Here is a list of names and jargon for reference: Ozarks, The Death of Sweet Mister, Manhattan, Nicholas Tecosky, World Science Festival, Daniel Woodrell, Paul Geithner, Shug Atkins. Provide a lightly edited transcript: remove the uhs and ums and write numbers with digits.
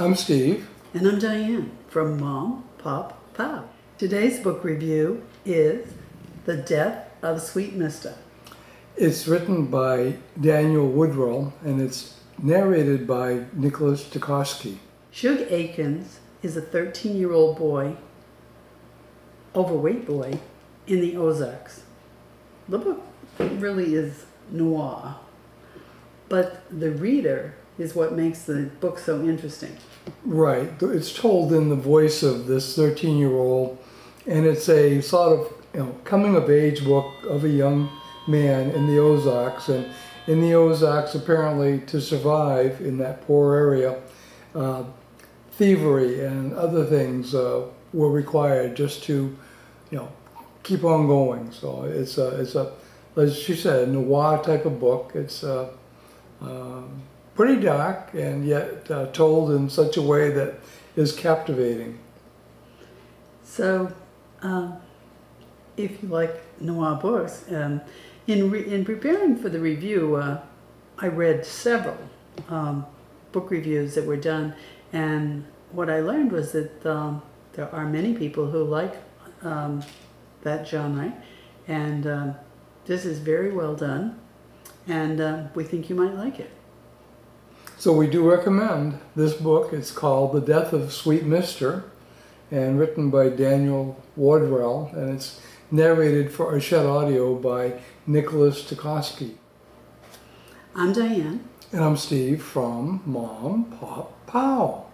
I'm Steve. And I'm Diane from Mom, Pop, Pop. Today's book review is The Death of Sweet Mister. It's written by Daniel Woodrell and it's narrated by Nicholas Tecosky. Shug Atkins is a 13-year-old boy, overweight boy, in the Ozarks. The book really is noir, but the reader is what makes the book so interesting. Right. It's told in the voice of this 13-year-old, and it's a sort of, you know, coming-of-age book of a young man in the Ozarks. And in the Ozarks, apparently, to survive in that poor area, thievery and other things were required just to, you know, keep on going. So it's a, as she said, noir type of book. It's pretty dark and yet told in such a way that is captivating. So, if you like noir books, in preparing for the review, I read several book reviews that were done, and what I learned was that there are many people who like that genre, and this is very well done, and we think you might like it. So we do recommend this book. It's called The Death of Sweet Mister and written by Daniel Woodrell, and it's narrated for Shut Audio by Nicholas Tecosky. I'm Diane. And I'm Steve from Mom, Pop, Pow.